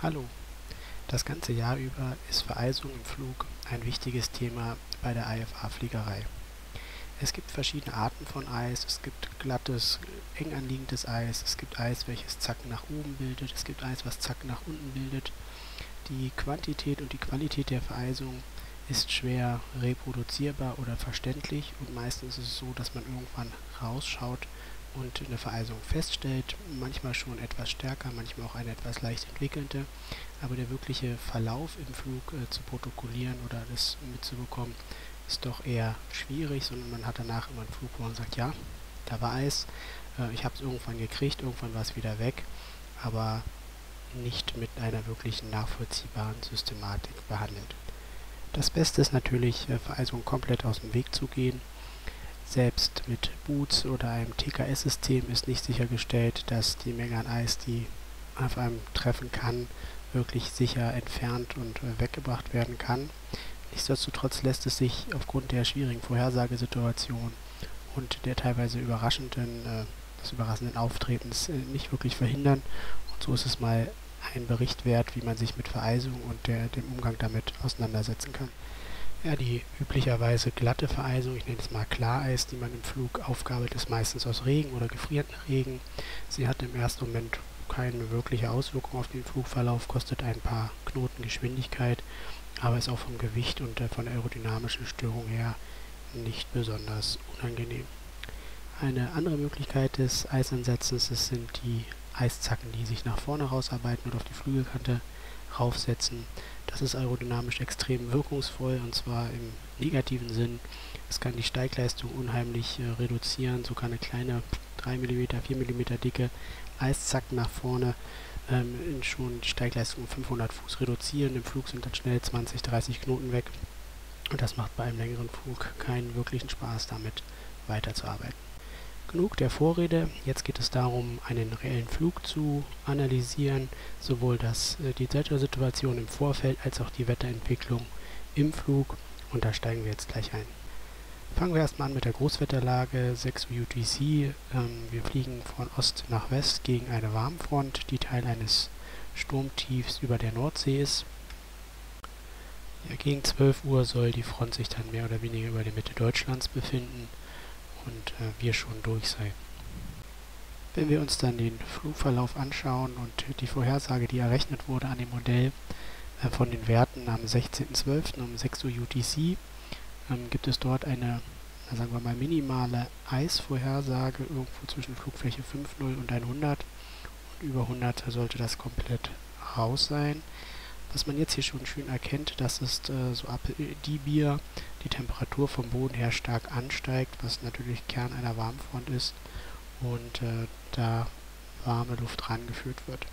Hallo. Das ganze Jahr über ist Vereisung im Flug ein wichtiges Thema bei der IFA-Fliegerei. Es gibt verschiedene Arten von Eis, es gibt glattes, eng anliegendes Eis, es gibt Eis, welches Zacken nach oben bildet, es gibt Eis, was Zacken nach unten bildet. Die Quantität und die Qualität der Vereisung ist schwer reproduzierbar oder verständlich und meistens ist es so, dass man irgendwann rausschaut und eine Vereisung feststellt, manchmal schon etwas stärker, manchmal auch eine etwas leicht entwickelte, aber der wirkliche Verlauf im Flug zu protokollieren oder das mitzubekommen, ist doch eher schwierig, sondern man hat danach immer einen Flug, wo man sagt, ja, da war Eis, ich habe es irgendwann gekriegt, irgendwann war es wieder weg, aber nicht mit einer wirklichen nachvollziehbaren Systematik behandelt. Das Beste ist natürlich, Vereisung komplett aus dem Weg zu gehen. Selbst mit Boots oder einem TKS-System ist nicht sichergestellt, dass die Menge an Eis, die auf einem treffen kann, wirklich sicher entfernt und weggebracht werden kann. Nichtsdestotrotz lässt es sich aufgrund der schwierigen Vorhersagesituation und der teilweise des überraschenden Auftretens nicht wirklich verhindern. Und so ist es mal ein Bericht wert, wie man sich mit Vereisung und dem Umgang damit auseinandersetzen kann. Ja, die üblicherweise glatte Vereisung, ich nenne es mal Klareis, die man im Flug aufgabelt, ist meistens aus Regen oder gefrierten Regen. Sie hat im ersten Moment keine wirkliche Auswirkung auf den Flugverlauf, kostet ein paar Knoten Geschwindigkeit, aber ist auch vom Gewicht und von der aerodynamischen Störung her nicht besonders unangenehm. Eine andere Möglichkeit des Eisansatzes sind die Eiszacken, die sich nach vorne rausarbeiten und auf die Flügelkante raufsetzen. Das ist aerodynamisch extrem wirkungsvoll und zwar im negativen Sinn. Es kann die Steigleistung unheimlich reduzieren, so kann eine kleine 3 mm, 4 mm dicke Eiszacken nach vorne schon die Steigleistung um 500 Fuß reduzieren. Im Flug sind dann schnell 20, 30 Knoten weg und das macht bei einem längeren Flug keinen wirklichen Spaß, damit weiterzuarbeiten. Genug der Vorrede, jetzt geht es darum, einen reellen Flug zu analysieren, sowohl die Wettersituation im Vorfeld als auch die Wetterentwicklung im Flug und da steigen wir jetzt gleich ein. Fangen wir erstmal an mit der Großwetterlage 6 UTC. Wir fliegen von Ost nach West gegen eine Warmfront, die Teil eines Sturmtiefs über der Nordsee ist. Ja, gegen 12 Uhr soll die Front sich dann mehr oder weniger über der Mitte Deutschlands befinden und wir schon durch sein. Wenn wir uns dann den Flugverlauf anschauen und die Vorhersage, die errechnet wurde an dem Modell von den Werten am 16.12. um 6 Uhr UTC, gibt es dort eine, sagen wir mal, minimale Eisvorhersage irgendwo zwischen Flugfläche 5.0 und 100 und über 100 sollte das komplett raus sein. Was man jetzt hier schon schön erkennt, das ist so ab die Bier, die Temperatur vom Boden her stark ansteigt, was natürlich Kern einer Warmfront ist und da warme Luft rangeführt wird.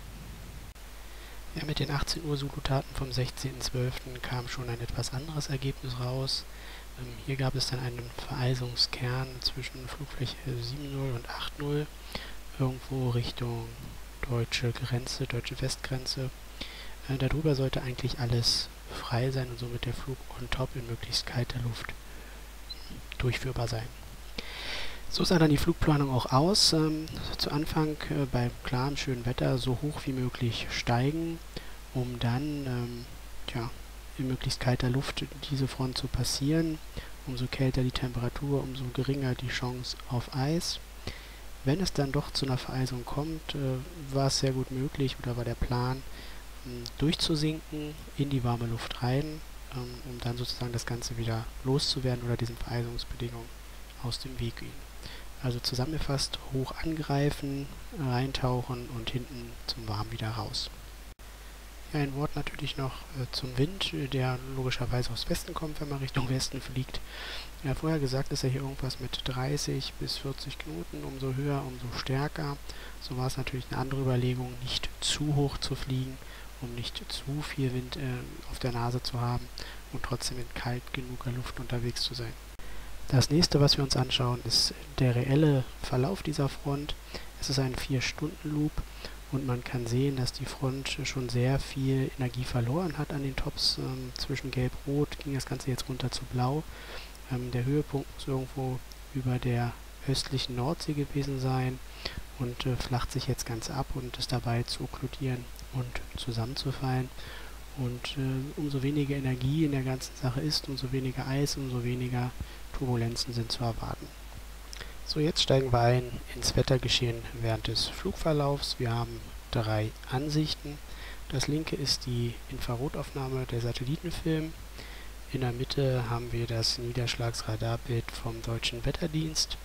Ja, mit den 18 Uhr Zulu-Taten vom 16.12. kam schon ein etwas anderes Ergebnis raus. Hier gab es dann einen Vereisungskern zwischen Flugfläche 7.0 und 8.0, irgendwo Richtung deutsche Grenze, deutsche Westgrenze. Darüber sollte eigentlich alles frei sein und somit der Flug on top in möglichst kalter Luft durchführbar sein. So sah dann die Flugplanung auch aus. Zu Anfang bei klarem, schönen Wetter so hoch wie möglich steigen, um dann in möglichst kalter Luft diese Front zu passieren. Umso kälter die Temperatur, umso geringer die Chance auf Eis. Wenn es dann doch zu einer Vereisung kommt, war es sehr gut möglich oder war der Plan, durchzusinken, in die warme Luft rein, um dann sozusagen das Ganze wieder loszuwerden oder diesen Vereisungsbedingungen aus dem Weg gehen. Also zusammengefasst, hoch angreifen, reintauchen und hinten zum Warm wieder raus. Ja, ein Wort natürlich noch zum Wind, der logischerweise aus Westen kommt, wenn man Richtung Westen fliegt. Ja, vorher gesagt ist ja hier irgendwas mit 30 bis 40 Knoten, umso höher, umso stärker. So war es natürlich eine andere Überlegung, nicht zu hoch zu fliegen, um nicht zu viel Wind auf der Nase zu haben und trotzdem in kalt genuger Luft unterwegs zu sein. Das nächste, was wir uns anschauen, ist der reelle Verlauf dieser Front. Es ist ein 4-Stunden-Loop und man kann sehen, dass die Front schon sehr viel Energie verloren hat an den Tops. Zwischen Gelb-Rot ging das Ganze jetzt runter zu Blau. Der Höhepunkt muss irgendwo über der östlichen Nordsee gewesen sein und flacht sich jetzt ganz ab und ist dabei zu okkludieren und zusammenzufallen. Und umso weniger Energie in der ganzen Sache ist, umso weniger Eis, umso weniger Turbulenzen sind zu erwarten. So, jetzt steigen wir ein ins Wettergeschehen während des Flugverlaufs. Wir haben drei Ansichten. Das linke ist die Infrarotaufnahme der Satellitenfilm. In der Mitte haben wir das Niederschlagsradarbild vom Deutschen Wetterdienst.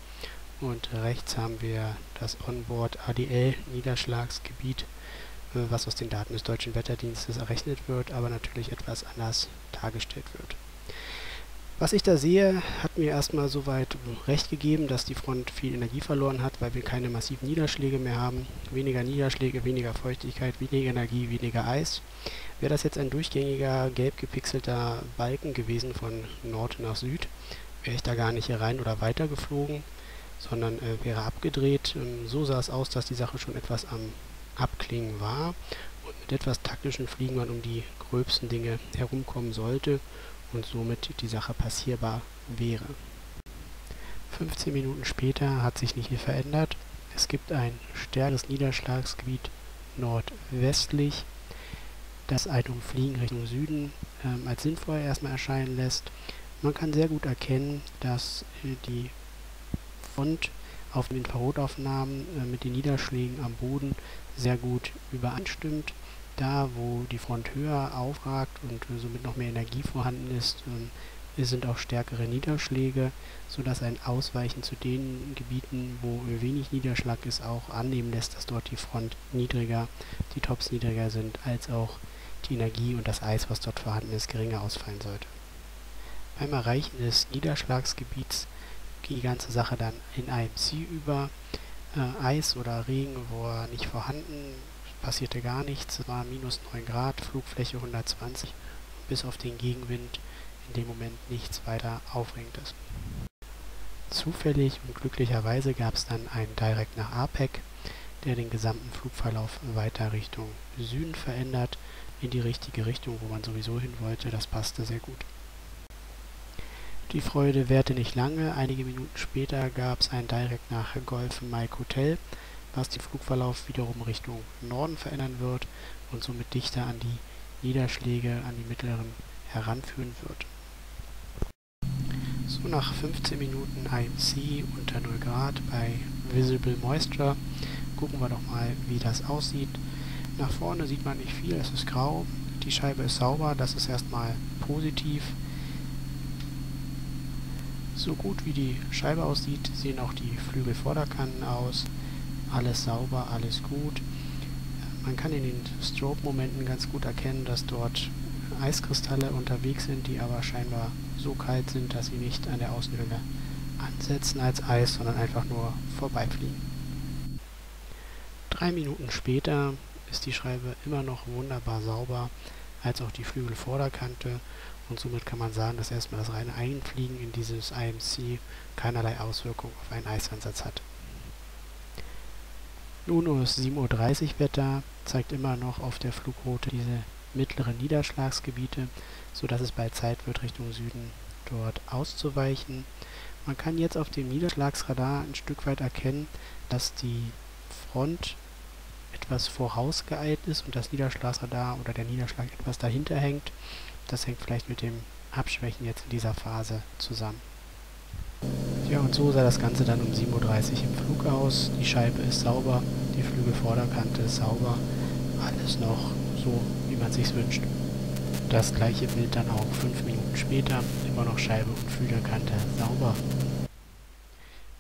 Und rechts haben wir das Onboard ADL Niederschlagsgebiet, was aus den Daten des Deutschen Wetterdienstes errechnet wird, aber natürlich etwas anders dargestellt wird. Was ich da sehe, hat mir erstmal soweit recht gegeben, dass die Front viel Energie verloren hat, weil wir keine massiven Niederschläge mehr haben. Weniger Niederschläge, weniger Feuchtigkeit, weniger Energie, weniger Eis. Wäre das jetzt ein durchgängiger, gelb gepixelter Balken gewesen von Nord nach Süd, wäre ich da gar nicht hier rein oder weiter geflogen, sondern wäre abgedreht. So sah es aus, dass die Sache schon etwas am Abklingen war und mit etwas taktischen Fliegen man um die gröbsten Dinge herumkommen sollte und somit die Sache passierbar wäre. 15 Minuten später hat sich nicht viel verändert. Es gibt ein stärkeres Niederschlagsgebiet nordwestlich, das ein Umfliegen Richtung Süden als sinnvoll erstmal erscheinen lässt. Man kann sehr gut erkennen, dass die Front auf den Infrarotaufnahmen mit den Niederschlägen am Boden sehr gut übereinstimmt. Da, wo die Front höher aufragt und somit noch mehr Energie vorhanden ist, sind auch stärkere Niederschläge, sodass ein Ausweichen zu den Gebieten, wo wenig Niederschlag ist, auch annehmen lässt, dass dort die Front niedriger, die Tops niedriger sind, als auch die Energie und das Eis, was dort vorhanden ist, geringer ausfallen sollte. Beim Erreichen des Niederschlagsgebiets geht die ganze Sache dann in IMC über. Eis oder Regen war nicht vorhanden, passierte gar nichts, es war -9 Grad, Flugfläche 120 und bis auf den Gegenwind in dem Moment nichts weiter Aufregendes. Zufällig und glücklicherweise gab es dann einen Direct nach APEC, der den gesamten Flugverlauf weiter Richtung Süden verändert, in die richtige Richtung, wo man sowieso hin wollte, das passte sehr gut. Die Freude währte nicht lange, einige Minuten später gab es einen Direct nach Golf Mike Hotel, was den Flugverlauf wiederum Richtung Norden verändern wird und somit dichter an die Niederschläge, an die mittleren heranführen wird. So, nach 15 Minuten IMC unter 0 Grad bei Visible Moisture gucken wir doch mal, wie das aussieht. Nach vorne sieht man nicht viel, es ist grau, die Scheibe ist sauber, das ist erstmal positiv. So gut wie die Scheibe aussieht, sehen auch die Flügelvorderkanten aus. Alles sauber, alles gut. Man kann in den Strobe-Momenten ganz gut erkennen, dass dort Eiskristalle unterwegs sind, die aber scheinbar so kalt sind, dass sie nicht an der Außenhülle ansetzen als Eis, sondern einfach nur vorbeifliegen. 3 Minuten später ist die Scheibe immer noch wunderbar sauber, als auch die Flügelvorderkante, und somit kann man sagen, dass erstmal das reine Einfliegen in dieses IMC keinerlei Auswirkung auf einen Eisansatz hat. Nun ist 7:30 Uhr Wetter, zeigt immer noch auf der Flugroute diese mittleren Niederschlagsgebiete, sodass es bald Zeit wird, Richtung Süden dort auszuweichen. Man kann jetzt auf dem Niederschlagsradar ein Stück weit erkennen, dass die Front etwas vorausgeeilt ist und das Niederschlagsradar oder der Niederschlag etwas dahinter hängt. Das hängt vielleicht mit dem Abschwächen jetzt in dieser Phase zusammen. Ja, und so sah das Ganze dann um 7:30 Uhr im Flug aus. Die Scheibe ist sauber, die Flügelvorderkante ist sauber, alles noch so, wie man es sich wünscht. Das gleiche Bild dann auch 5 Minuten später, immer noch Scheibe und Flügelkante sauber.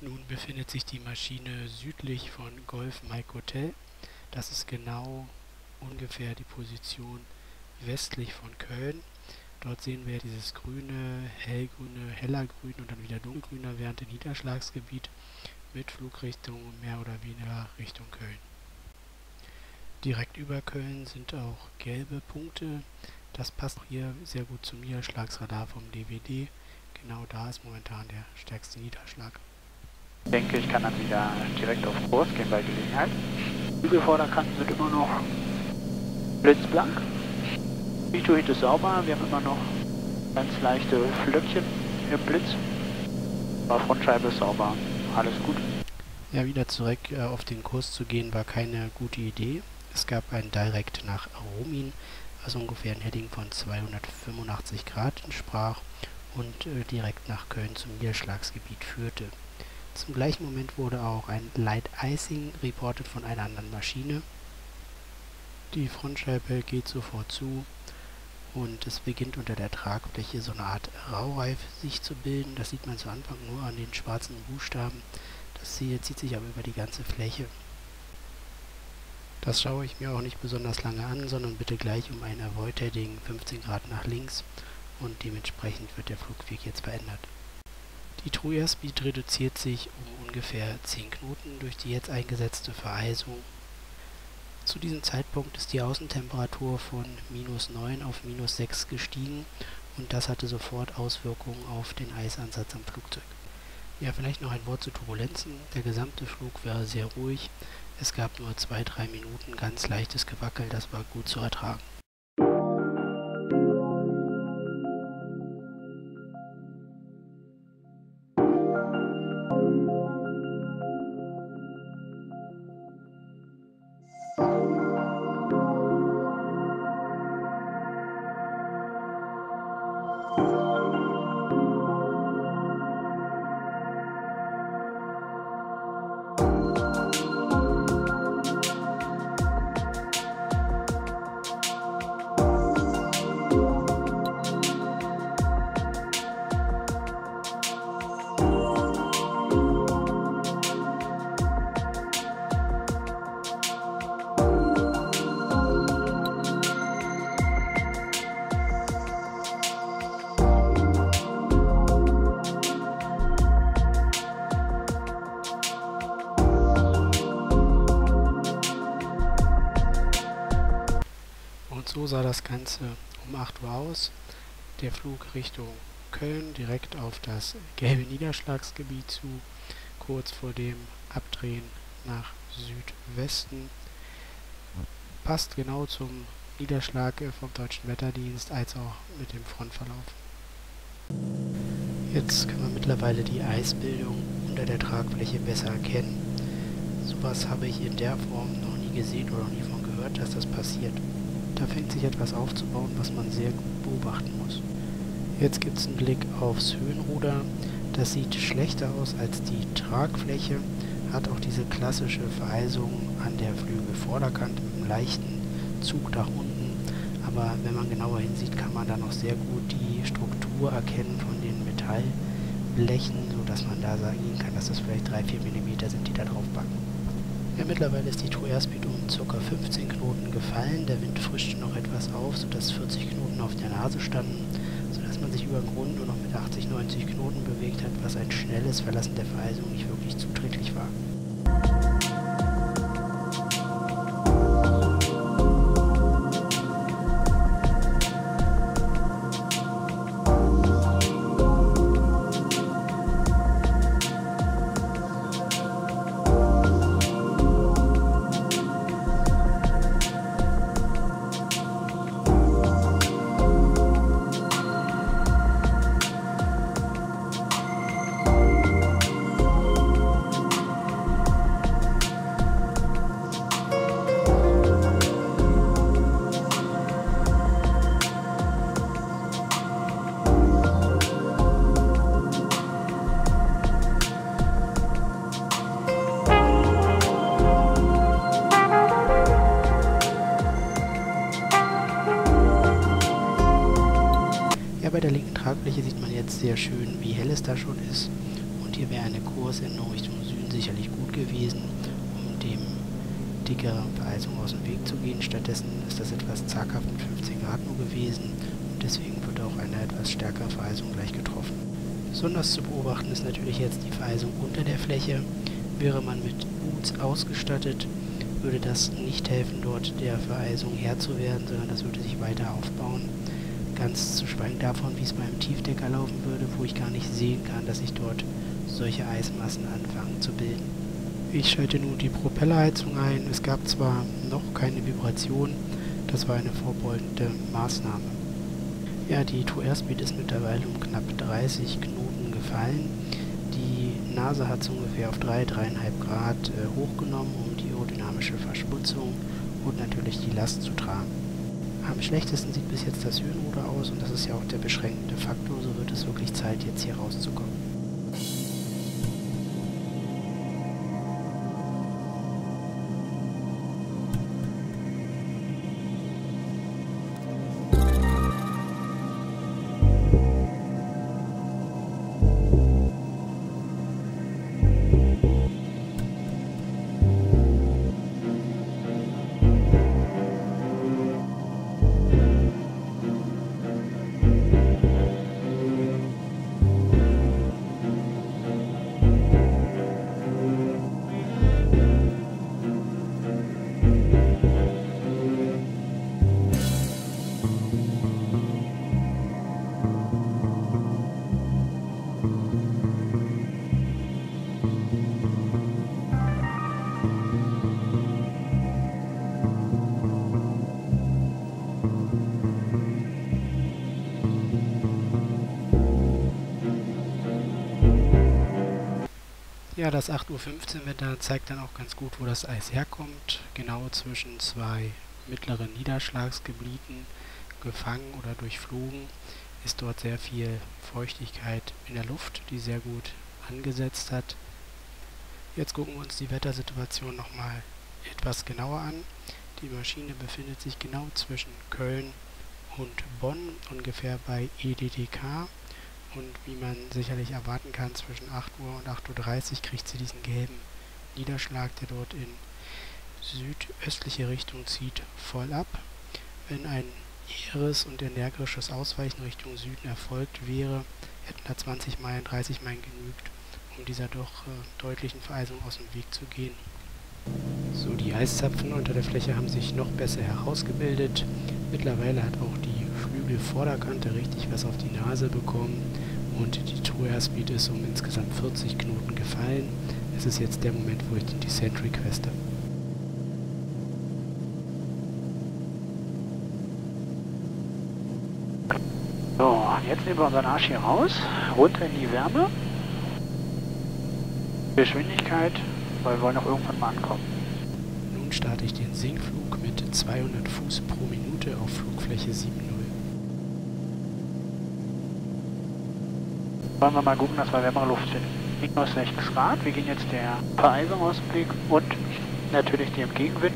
Nun befindet sich die Maschine südlich von Golf Mike Hotel. Das ist genau ungefähr die Position westlich von Köln. Dort sehen wir dieses grüne, hellgrüne, heller grün und dann wieder dunkelgrüner während dem Niederschlagsgebiet mit Flugrichtung mehr oder weniger Richtung Köln. Direkt über Köln sind auch gelbe Punkte. Das passt hier sehr gut zum Niederschlagsradar vom DWD. Genau da ist momentan der stärkste Niederschlag. Ich denke, ich kann dann wieder direkt auf Kurs gehen bei Gelegenheit. Flügelvorderkanten sind immer noch blitzblank. Flugzeug ist sauber, wir haben immer noch ganz leichte Flöckchen im Blitz, aber Frontscheibe ist sauber, alles gut. Ja, wieder zurück auf den Kurs zu gehen war keine gute Idee, Es gab einen Direct nach Romin, also ungefähr ein Heading von 285 Grad entsprach und direkt nach Köln zum Niederschlagsgebiet führte. Zum gleichen Moment wurde auch ein Light Icing reported von einer anderen Maschine. Die Frontscheibe geht sofort zu und es beginnt unter der Tragfläche so eine Art Raureif sich zu bilden. Das sieht man zu Anfang nur an den schwarzen Buchstaben. Das hier zieht sich aber über die ganze Fläche. Das schaue ich mir auch nicht besonders lange an, sondern bitte gleich um ein Avoid-Heading 15 Grad nach links und dementsprechend wird der Flugweg jetzt verändert. Die True Airspeed reduziert sich um ungefähr 10 Knoten durch die jetzt eingesetzte Vereisung. Zu diesem Zeitpunkt ist die Außentemperatur von -9 auf -6 gestiegen und das hatte sofort Auswirkungen auf den Eisansatz am Flugzeug. Ja, vielleicht noch ein Wort zu Turbulenzen. Der gesamte Flug wäre sehr ruhig. Es gab nur 2-3 Minuten ganz leichtes Gewackel, das war gut zu ertragen. So sah das Ganze um 8 Uhr aus. Der Flug Richtung Köln, direkt auf das gelbe Niederschlagsgebiet zu, kurz vor dem Abdrehen nach Südwesten. Passt genau zum Niederschlag vom Deutschen Wetterdienst, als auch mit dem Frontverlauf. Jetzt kann man mittlerweile die Eisbildung unter der Tragfläche besser erkennen. Sowas habe ich in der Form noch nie gesehen oder noch nie von gehört, dass das passiert. Da fängt sich etwas aufzubauen, was man sehr gut beobachten muss. Jetzt gibt es einen Blick aufs Höhenruder. Das sieht schlechter aus als die Tragfläche, hat auch diese klassische Vereisung an der Flügelvorderkant mit einem leichten Zug nach unten. Aber wenn man genauer hinsieht, kann man da noch sehr gut die Struktur erkennen von den Metallblechen, sodass man da sagen kann, dass das vielleicht 3-4 mm sind, die da drauf packen. Ja, mittlerweile ist die True Airspeed um ca. 15 Knoten gefallen, der Wind frischte noch etwas auf, sodass 40 Knoten auf der Nase standen, sodass man sich über den Grund nur noch mit 80-90 Knoten bewegt hat, was ein schnelles Verlassen der Vereisung nicht wirklich zuträglich war. Bei der linken Tragfläche sieht man jetzt sehr schön, wie hell es da schon ist, und hier wäre eine Kursänderung Richtung Süden sicherlich gut gewesen, um dem dickeren Vereisung aus dem Weg zu gehen. Stattdessen ist das etwas zaghaft mit 15 Grad nur gewesen und deswegen wird auch eine etwas stärkere Vereisung gleich getroffen. Besonders zu beobachten ist natürlich jetzt die Vereisung unter der Fläche. Wäre man mit Boots ausgestattet, würde das nicht helfen, dort der Vereisung Herr zu werden, sondern das würde sich weiter aufbauen. Ganz zu schweigen davon, wie es beim Tiefdecker laufen würde, wo ich gar nicht sehen kann, dass sich dort solche Eismassen anfangen zu bilden. Ich schalte nun die Propellerheizung ein. Es gab zwar noch keine Vibration, das war eine vorbeugende Maßnahme. Ja, die True Airspeed ist mittlerweile um knapp 30 Knoten gefallen. Die Nase hat es ungefähr auf 3-3,5 Grad hochgenommen, um die aerodynamische Verschmutzung und natürlich die Last zu tragen. Am schlechtesten sieht bis jetzt das Höhenruder aus und das ist ja auch der beschränkende Faktor, so wird es wirklich Zeit, jetzt hier rauszukommen. Ja, das 8:15 Uhr Wetter zeigt dann auch ganz gut, wo das Eis herkommt. Genau zwischen zwei mittleren Niederschlagsgebieten, gefangen oder durchflogen, ist dort sehr viel Feuchtigkeit in der Luft, die sehr gut angesetzt hat. Jetzt gucken wir uns die Wettersituation nochmal etwas genauer an. Die Maschine befindet sich genau zwischen Köln und Bonn, ungefähr bei EDDK. Und wie man sicherlich erwarten kann, zwischen 8 Uhr und 8:30 Uhr kriegt sie diesen gelben Niederschlag, der dort in südöstliche Richtung zieht, voll ab. Wenn ein eheres und energisches Ausweichen Richtung Süden erfolgt wäre, hätten da 20 Meilen, 30 Meilen genügt, um dieser doch deutlichen Vereisung aus dem Weg zu gehen. So, die Eiszapfen unter der Fläche haben sich noch besser herausgebildet. Mittlerweile hat auch die Vorderkante richtig was auf die Nase bekommen und die True Airspeed ist um insgesamt 40 Knoten gefallen. Es ist jetzt der Moment, wo ich den Descent requeste. So, jetzt nehmen wir unseren Arsch hier raus, runter in die Wärme. Geschwindigkeit, weil wir wollen auch irgendwann mal ankommen. Nun starte ich den Sinkflug mit 200 Fuß pro Minute auf Flugfläche 7.0. Wollen wir mal gucken, dass wir wärmere Luft finden. Minus 16 Grad, wir gehen jetzt der Vereisung aus dem Blick und natürlich dem Gegenwind.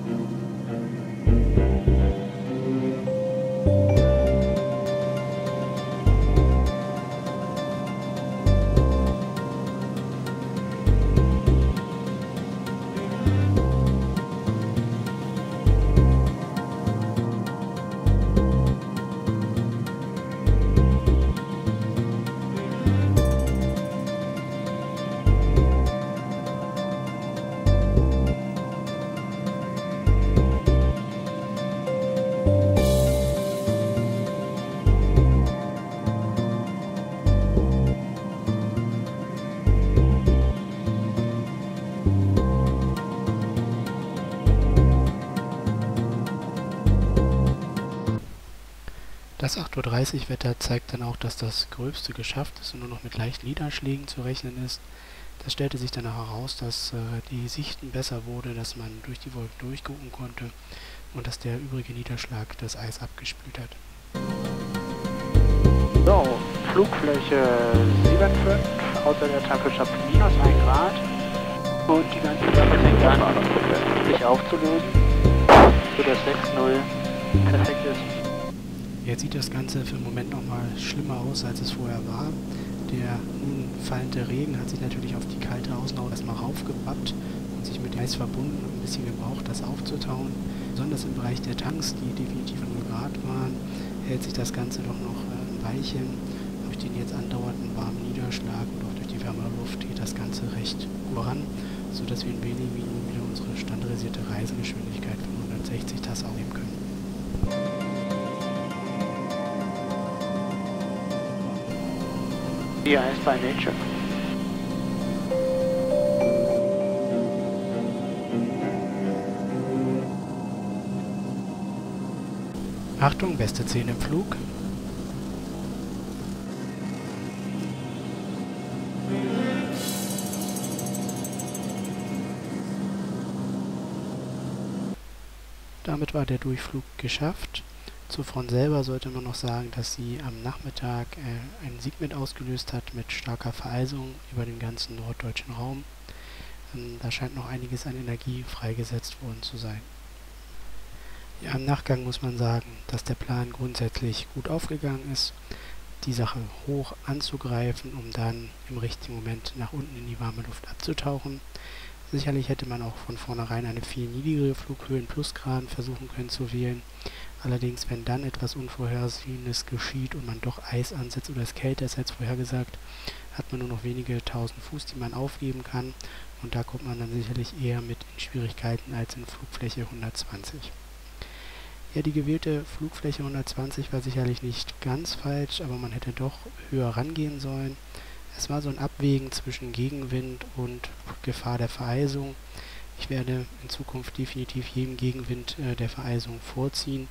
Das 8:30 Uhr Wetter zeigt dann auch, dass das Gröbste geschafft ist und nur noch mit leichten Niederschlägen zu rechnen ist. Das stellte sich dann auch heraus, dass die Sichten besser wurde, dass man durch die Wolken durchgucken konnte und dass der übrige Niederschlag das Eis abgespült hat. So, Flugfläche 7,5, außer der Temperatur minus 1 Grad und die ganze Sache fängt an, sich aufzulösen, sodass 6,0 perfekt ist. Jetzt sieht das Ganze für den Moment nochmal schlimmer aus, als es vorher war. Der nun fallende Regen hat sich natürlich auf die kalte Außenhaut erstmal raufgepappt und sich mit Eis verbunden und ein bisschen gebraucht, das aufzutauen. Besonders im Bereich der Tanks, die definitiv 0 Grad waren, hält sich das Ganze doch noch ein Weilchen. Durch den jetzt andauernden warmen Niederschlag und auch durch die wärmere Luft geht das Ganze recht voran, sodass wir in wenigen Minuten wieder unsere standardisierte Reisegeschwindigkeit von 160 Knoten aufnehmen können. Hier ist bei Nature. Achtung, beste 10 im Flug. Damit war der Durchflug geschafft. Zur Front selber sollte man noch sagen, dass sie am Nachmittag einen Sieg mit ausgelöst hat, mit starker Vereisung über den ganzen norddeutschen Raum. Da scheint noch einiges an Energie freigesetzt worden zu sein. Ja, im Nachgang muss man sagen, dass der Plan grundsätzlich gut aufgegangen ist, die Sache hoch anzugreifen, um dann im richtigen Moment nach unten in die warme Luft abzutauchen. Sicherlich hätte man auch von vornherein eine viel niedrigere Flughöhen-Plusgraden versuchen können zu wählen. Allerdings, wenn dann etwas Unvorhergesehenes geschieht und man doch Eis ansetzt oder es kälter ist als vorhergesagt, hat man nur noch wenige tausend Fuß, die man aufgeben kann. Und da kommt man dann sicherlich eher mit in Schwierigkeiten als in Flugfläche 120. Ja, die gewählte Flugfläche 120 war sicherlich nicht ganz falsch, aber man hätte doch höher rangehen sollen. Es war so ein Abwägen zwischen Gegenwind und Gefahr der Vereisung. Ich werde in Zukunft definitiv jedem Gegenwind der Vereisung vorziehen.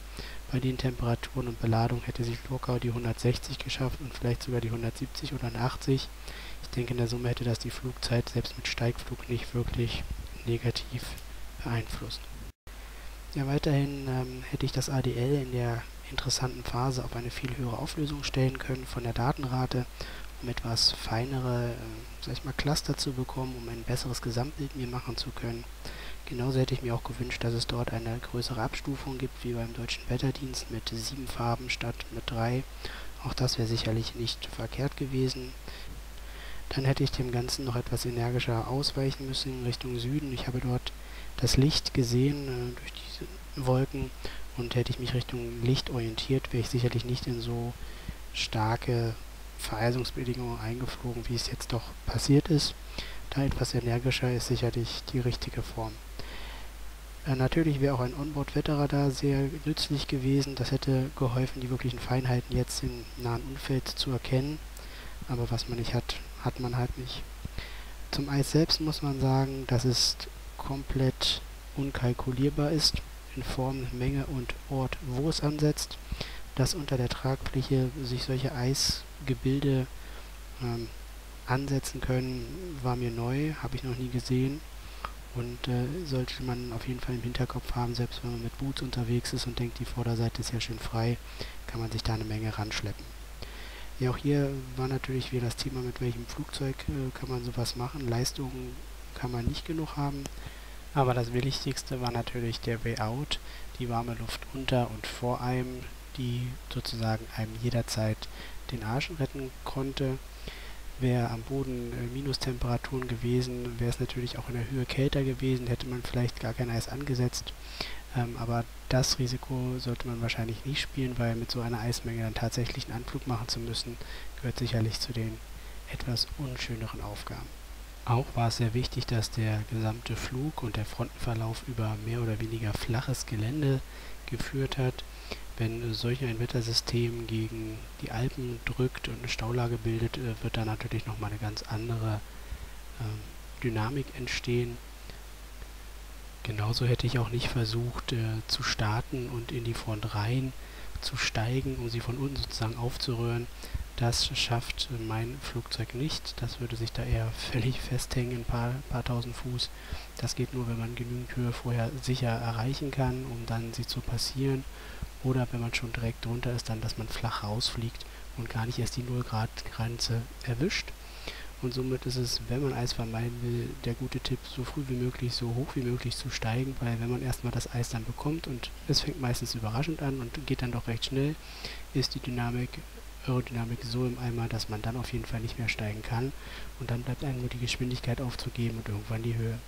Bei den Temperaturen und Beladung hätte sich locker die 160 geschafft und vielleicht sogar die 170 oder eine 80. Ich denke, in der Summe hätte das die Flugzeit selbst mit Steigflug nicht wirklich negativ beeinflusst. Ja, weiterhin hätte ich das ADL in der interessanten Phase auf eine viel höhere Auflösung stellen können von der Datenrate, um etwas feinere Cluster zu bekommen, um ein besseres Gesamtbild mir machen zu können. Genauso hätte ich mir auch gewünscht, dass es dort eine größere Abstufung gibt, wie beim Deutschen Wetterdienst mit 7 Farben statt mit 3. Auch das wäre sicherlich nicht verkehrt gewesen. Dann hätte ich dem Ganzen noch etwas energischer ausweichen müssen in Richtung Süden. Ich habe dort das Licht gesehen durch diese Wolken und hätte ich mich Richtung Licht orientiert, wäre ich sicherlich nicht in so starke Vereisungsbedingungen eingeflogen, wie es jetzt doch passiert ist. Da etwas energischer ist sicherlich die richtige Form. Natürlich wäre auch ein Onboard-Wetterradar sehr nützlich gewesen. Das hätte geholfen, die wirklichen Feinheiten jetzt im nahen Umfeld zu erkennen. Aber was man nicht hat, hat man halt nicht. Zum Eis selbst muss man sagen, das ist komplett unkalkulierbar ist, in Form, Menge und Ort, wo es ansetzt, dass unter der Tragfläche sich solche Eisgebilde ansetzen können, war mir neu, habe ich noch nie gesehen und sollte man auf jeden Fall im Hinterkopf haben, selbst wenn man mit Boots unterwegs ist und denkt, die Vorderseite ist ja schön frei, kann man sich da eine Menge ranschleppen. Ja, auch hier war natürlich wieder das Thema, mit welchem Flugzeug kann man sowas machen, Leistungen kann man nicht genug haben, aber das Wichtigste war natürlich der Way Out, die warme Luft unter und vor einem, die sozusagen einem jederzeit den Arsch retten konnte. Wäre am Boden Minustemperaturen gewesen, wäre es natürlich auch in der Höhe kälter gewesen, hätte man vielleicht gar kein Eis angesetzt, aber das Risiko sollte man wahrscheinlich nicht spielen, weil mit so einer Eismenge dann tatsächlich einen Anflug machen zu müssen, gehört sicherlich zu den etwas unschöneren Aufgaben. Auch war es sehr wichtig, dass der gesamte Flug und der Frontenverlauf über mehr oder weniger flaches Gelände geführt hat. Wenn solch ein Wettersystem gegen die Alpen drückt und eine Staulage bildet, wird da natürlich nochmal eine ganz andere Dynamik entstehen. Genauso hätte ich auch nicht versucht zu starten und in die Front rein zu steigen, um sie von unten sozusagen aufzurühren. Das schafft mein Flugzeug nicht, das würde sich da eher völlig festhängen, ein paar tausend Fuß. Das geht nur, wenn man genügend Höhe vorher sicher erreichen kann, um dann sie zu passieren. Oder wenn man schon direkt drunter ist, dann, dass man flach rausfliegt und gar nicht erst die 0-Grad-Grenze erwischt. Und somit ist es, wenn man Eis vermeiden will, der gute Tipp, so früh wie möglich, so hoch wie möglich zu steigen, weil wenn man erstmal das Eis dann bekommt und es fängt meistens überraschend an und geht dann doch recht schnell, ist die Aerodynamik so im Eimer, dass man dann auf jeden Fall nicht mehr steigen kann und dann bleibt einem nur die Geschwindigkeit aufzugeben und irgendwann die Höhe.